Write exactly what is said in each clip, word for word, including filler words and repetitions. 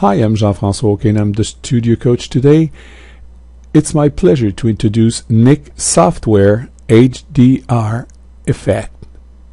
Hi, I'm Jean-François O'Kane. I'm the studio coach today. It's my pleasure to introduce Nik Software H D R Efex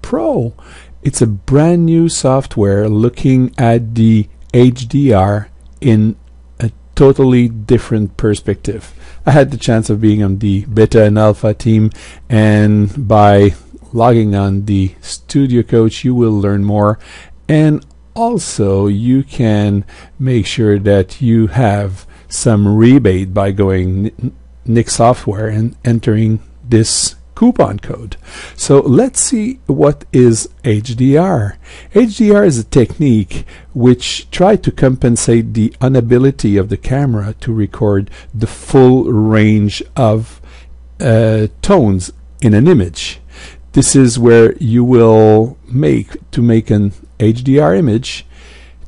Pro. It's a brand new software looking at the H D R in a totally different perspective. I had the chance of being on the beta and alpha team, and by logging on the studio coach, you will learn more. And also, you can make sure that you have some rebate by going Nik Software and entering this coupon code. So let's see, what is H D R? H D R is a technique which tries to compensate the inability of the camera to record the full range of uh, tones in an image. This is where you will make, to make an H D R image,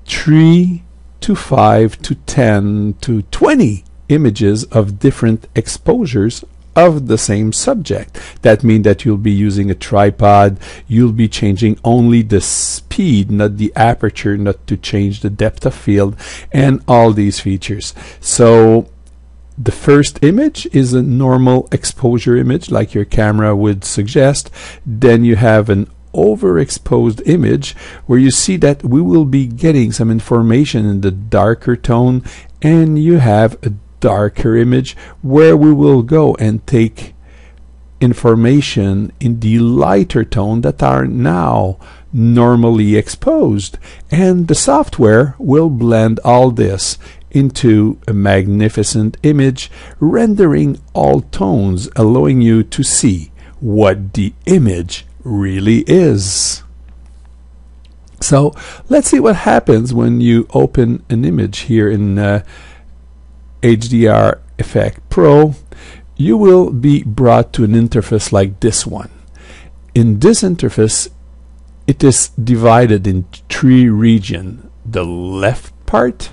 three to five to ten to twenty images of different exposures of the same subject. That means that you'll be using a tripod, you'll be changing only the speed, not the aperture, not to change the depth of field, and all these features. So the first image is a normal exposure image like your camera would suggest. Then you have an overexposed image where you see that we will be getting some information in the darker tone, and you have a darker image where we will go and take information in the lighter tone that are now normally exposed, and the software will blend all this into a magnificent image, rendering all tones, allowing you to see what the image really is. So let's see what happens when you open an image here in uh, H D R Efex Pro. You will be brought to an interface like this one. In this interface, it is divided in three regions: the left part,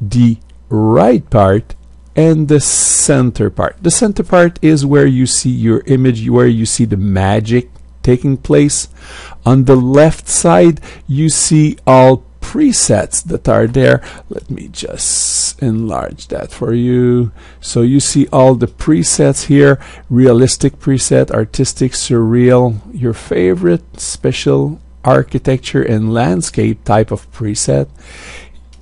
the right part, and the center part. The center part is where you see your image, where you see the magic taking place. On the left side, you see all presets that are there. Let me just enlarge that for you. So you see all the presets here: realistic preset, artistic, surreal, your favorite, special, architecture, and landscape type of preset.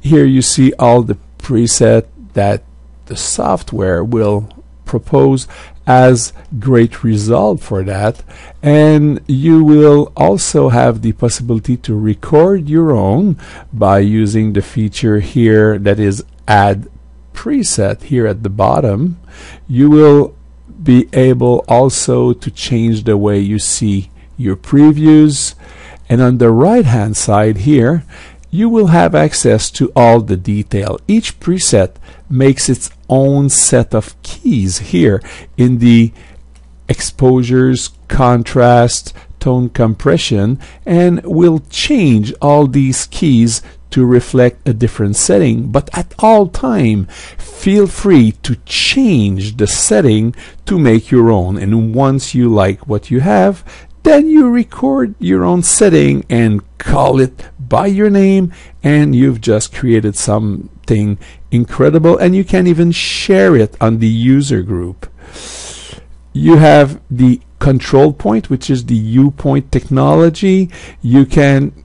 Here you see all the preset that the software will propose as great result for that, and you will also have the possibility to record your own by using the feature here that is add preset here at the bottom. You will be able also to change the way you see your previews, and on the right hand side here you will have access to all the detail. Each preset makes its own set of keys here in the exposures, contrast, tone compression, and will change all these keys to reflect a different setting. But at all time, feel free to change the setting to make your own. And once you like what you have, then you record your own setting and call it by your name, and you've just created something incredible, and you can even share it on the user group. You have the control point, which is the U-point technology. You can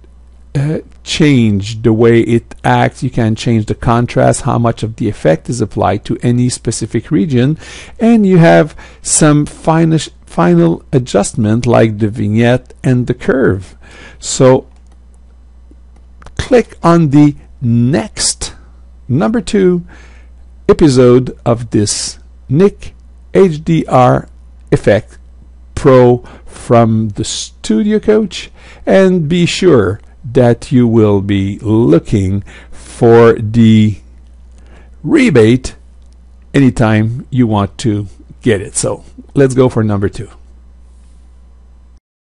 uh, change the way it acts. You can change the contrast, how much of the effect is applied to any specific region, and you have some finish final adjustment like the vignette and the curve. So click on the next number two episode of this Nik H D R Efex Pro from the studio coach, and be sure that you will be looking for the rebate anytime you want to get it. So let's go for number two.